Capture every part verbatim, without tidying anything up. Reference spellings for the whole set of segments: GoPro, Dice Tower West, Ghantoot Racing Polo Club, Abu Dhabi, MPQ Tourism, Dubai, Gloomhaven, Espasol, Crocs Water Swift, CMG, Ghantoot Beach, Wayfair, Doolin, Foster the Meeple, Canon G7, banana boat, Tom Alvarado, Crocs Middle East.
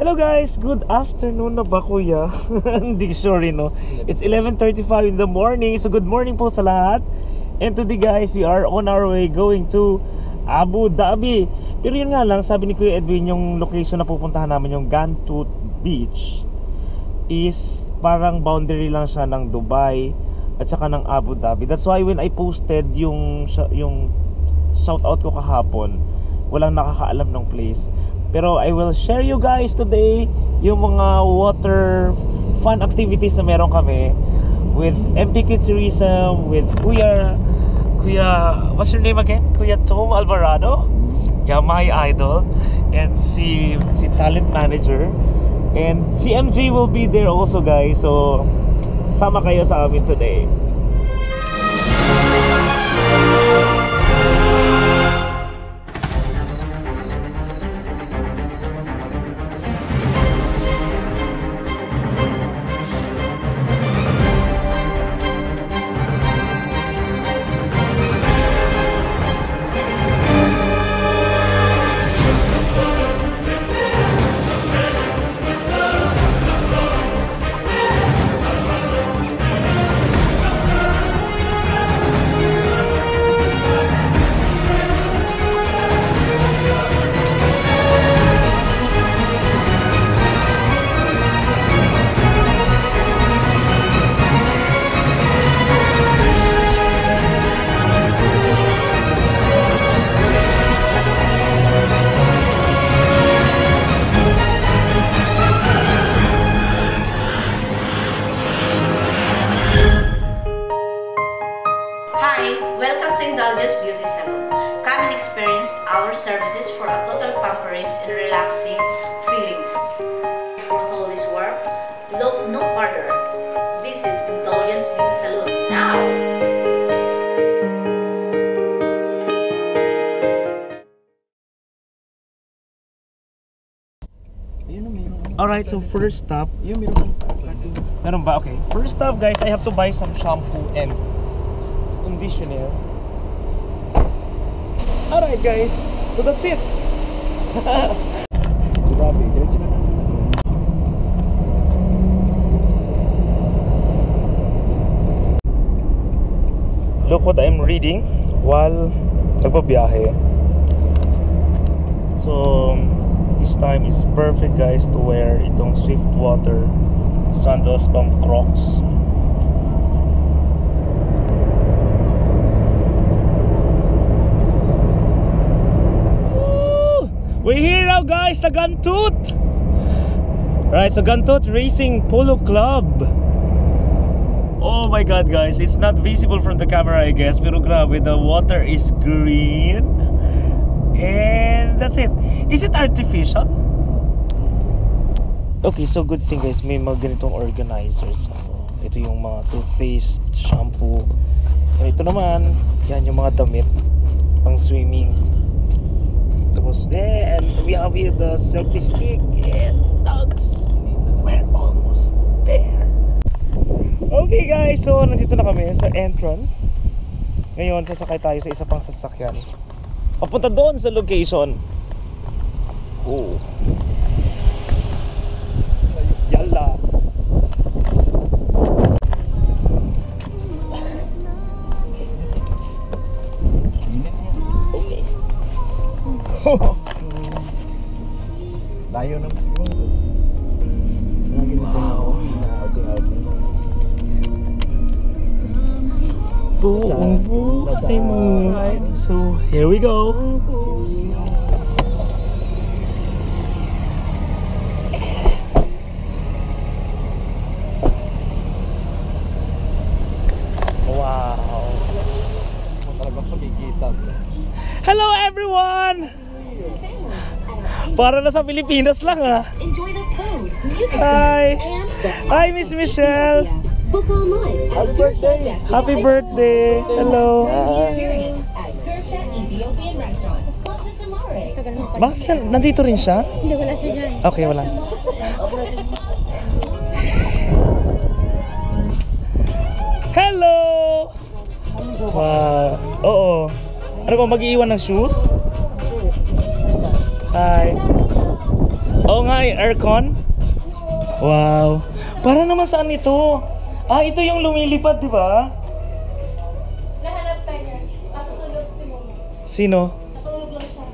Hello guys, good afternoon na ba kuya? Hindi sure, no? It's eleven thirty-five in the morning, so good morning po sa lahat. And today guys, we are on our way going to Abu Dhabi. Pero yun nga lang, sabi ni Kuya Edwin, yung location na pupuntahan namin, yung Ghantoot Beach, is parang boundary lang siya ng Dubai at saka ng Abu Dhabi. That's why when I posted yung, yung shoutout ko kahapon, walang nakakaalam ng place. Pero I will share you guys today yung mga water fun activities na meron kami with M P Q Tourism, with Kuya, Kuya, what's your name again? Kuya Tom Alvarado, yeah, my idol, and si, si talent manager, and C M G will be there also guys, so sama kayo sa amin today. Services for a total pampering and relaxing feelings. For all this work, look no further. Visit Indulgence Beauty Salon now! Alright, so first stop. Meron ba? Okay. First stop guys, I have to buy some shampoo and conditioner. Alright guys. So that's it. Look what I'm reading while nagbabiyahe. So this time is perfect guys to wear itong Swift Water sandals from Crocs. We're here now guys, the Ghantoot! Right, so Ghantoot Racing Polo Club. Oh my god guys, it's not visible from the camera I guess, pero grabe, the water is green. And that's it. Is it artificial? Okay, so good thing guys, may mga ganitong organizers. Ito yung mga toothpaste, shampoo. And ito naman, yan yung mga damit pang swimming. There, and we have here the selfie stick and dogs. We're almost there. Okay guys, so nandito na kami sa entrance. Ngayon sasakay tayo sa isa pang sasakyan papunta doon sa location. Oh yalla. Layo naman yun. Wow. Buong buhay mo. So here we go. Wow. Talagang pagigitan. Hello everyone! Para na sa Pilipinas lang ah. Hi! Hi Miss Michelle! Happy birthday! Happy birthday! Hello! Bakit siya? Nandito rin siya? Hindi, wala siya dyan. Okay, wala. Hello! Wow! Oo. Ano ba, mag-iiwan ng shoes? Hi. Oo nga, aircon. Wow. Para naman saan ito? Ah, ito yung lumilipad, di ba? Nahanap tayo. Kaso tulog si Momo. Sino? Natulog lang siya.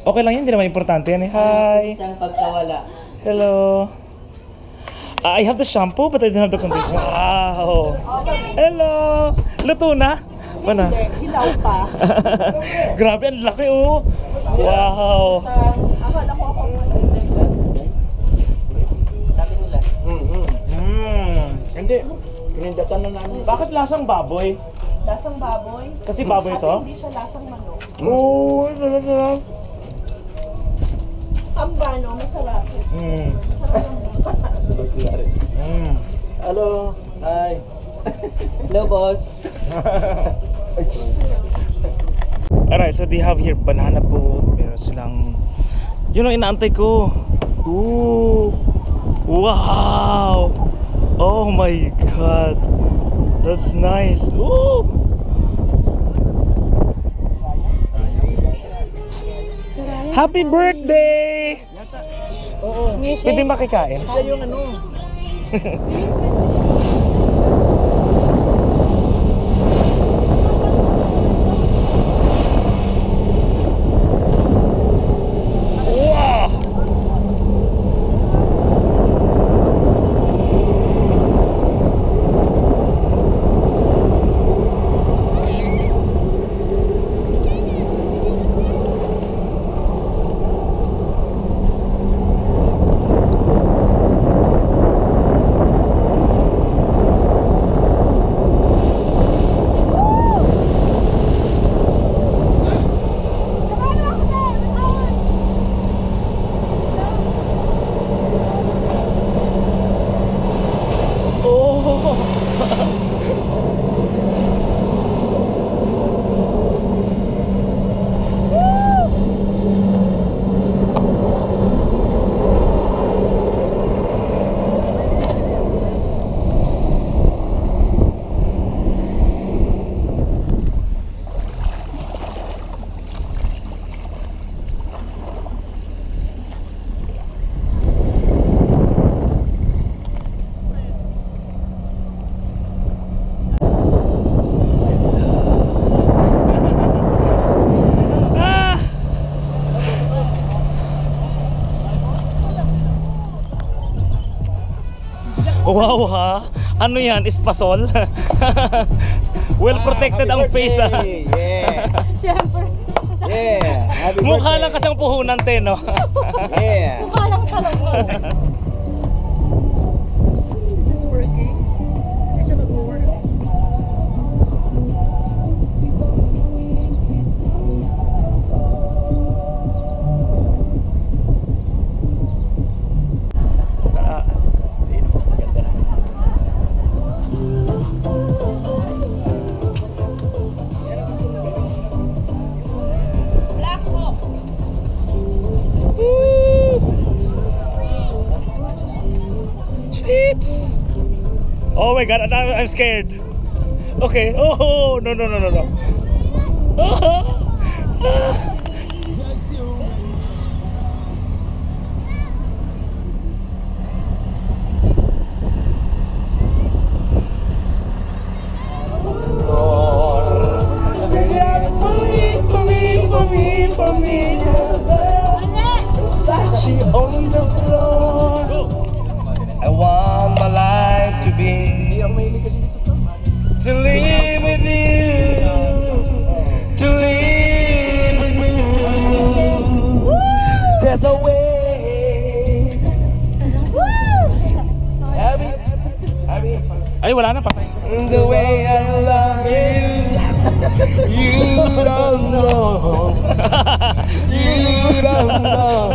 Okay lang yan, hindi naman importante yan eh. Hi! Isang pagkawala. Hello. I have the shampoo but I don't have the conditioner. Wow! Hello! Luto na? Pana? Hilaw pa. Grabe, ang laki oh! Wow! Akala ko ako sabi nila. Hindi. Pinindatan na namin. Bakit lasang baboy? Lasang baboy? Kasi baboy ito? Kasi hindi siya lasang manok. Oo! Sarap-sarap! Tambano, masarap. Masarap ang buka. Hello, hi. Hello, boss. Alright, so they have here banana boat. Meron silang, yun ang inaantay ko. Ooh, wow. Oh my God, that's nice. Ooh. Happy birthday. Oo. Pwede makikain. Siya yung ano. Wow! Wow ha? Ano yan? Espasol? Well protected ah, ang face ha? Yeah! Siyempre! Yeah! Happy mukha birthday. Lang kasang puhunan te no? Yeah! Mukha lang talaga! Is this working? Hindi siya mag-work? Oh my God, I'm scared. Okay. Oh no no no no no. Oh. Ay, wala na pa. The way I love you, you don't know. You don't know.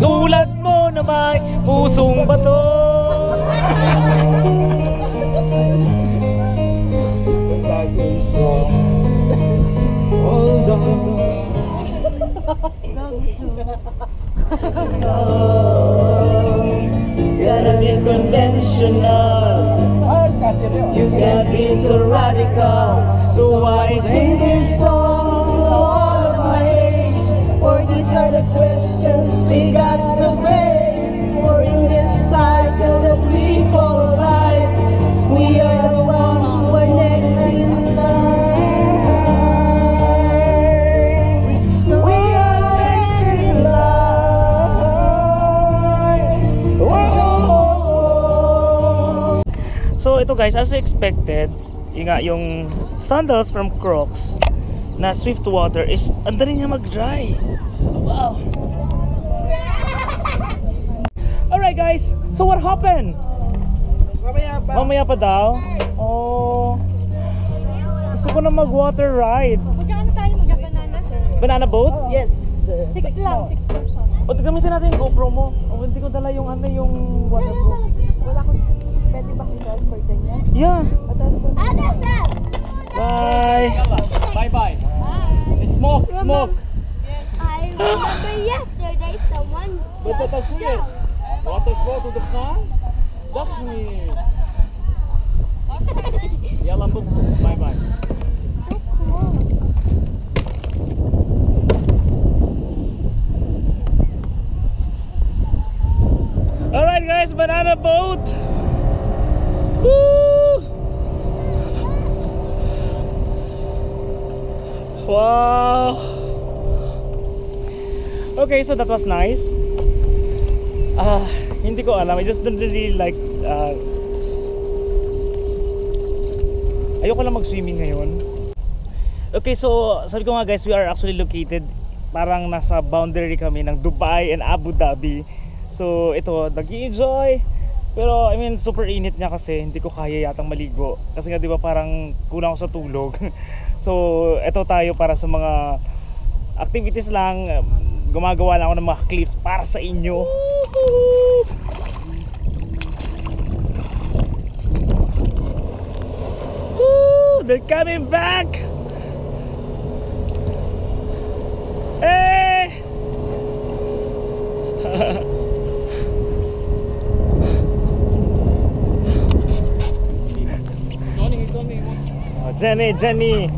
Tulad mo na may pusong bato. Hold on. No, you gotta be conventional. You gotta be is so radical. So I sing this song to all of my age, for these are the questions we got to face. For in this cycle that we call life, we are the ones who are next in line. We are next in line. Whoa. So ito guys, as expected, yung sandals from Crocs na Swift Water is ang dali niya mag-dry. Wow. Alright guys, so what happened? Mamaya pa. Mamaya pa daw? Oh. Gusto ko na mag-water ride. Magkano tayo mag-banana? Banana boat? Yes. Six lang. O gamitin natin yung GoPro mo. O hindi ko dala yung ano yung water boat. Wala akong pwede ba kong transfer din yan? Yeah. Bye. Bye bye. Bye. Smoke, smoke. I remember yesterday someone just jumped. Water smoke to the car? That's me. Yeah, Lambos. Bye bye. So cool. Alright guys, banana boat. Woo! Wow! Okay, so that was nice. Ah, uh, hindi ko alam. I just don't really like. Uh, ayoko lang mag-swimming ngayon. Okay, so sabi ko nga guys, we are actually located parang nasa boundary kami ng Dubai and Abu Dhabi. So ito, nag-enjoy. Pero I mean, super init niya kasi hindi ko kaya yatang maligo. Kasi nga di ba parang kulang ako sa tulog. So, eto tayo para sa mga activities lang. Gumagawa lang ako ng mga clips para sa inyo. Woo! They're coming back! Hey! Oh, Jenny, Jenny!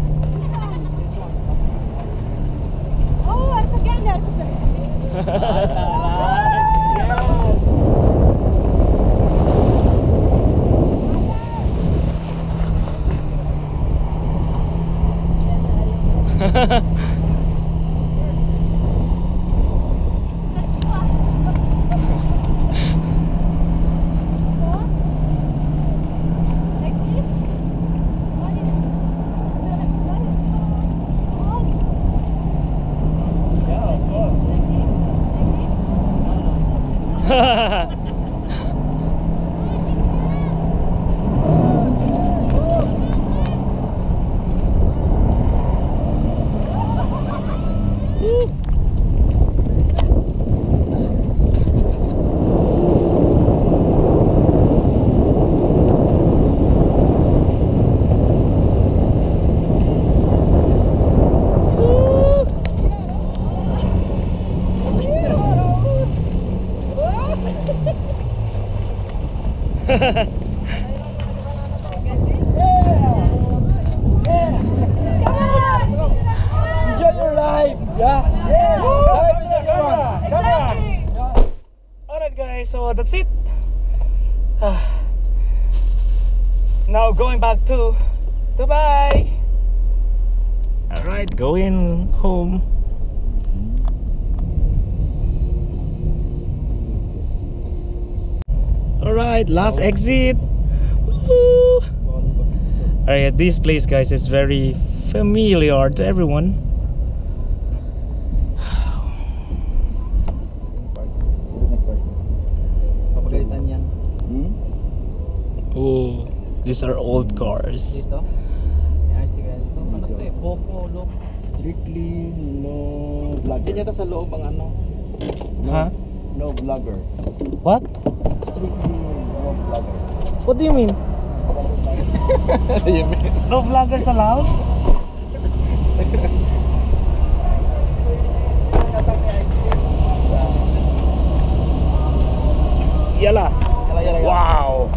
So that's it. Uh, now going back to Dubai. All right, going home. All right, last exit. Woo. All right, this place, guys, is very familiar to everyone. Oh, these are old cars. Dito? Ano to eh? Boko, look. Strictly no vlogger. Diyan yata sa loob ang ano. Huh? No vlogger. What? Strictly no vlogger. What do you mean? No vloggers allowed? Yala. Wow.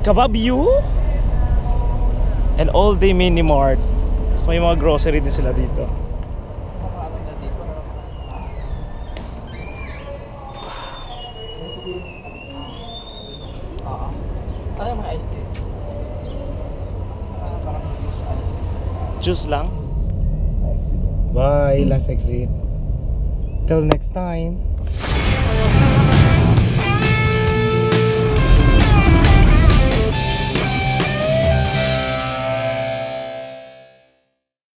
Kebab U and All Day Mini Mart. So may mga grocery din sila dito. Saan yung mga iced tea? Parang juice. Juice lang? Bye, last exit. Till next time.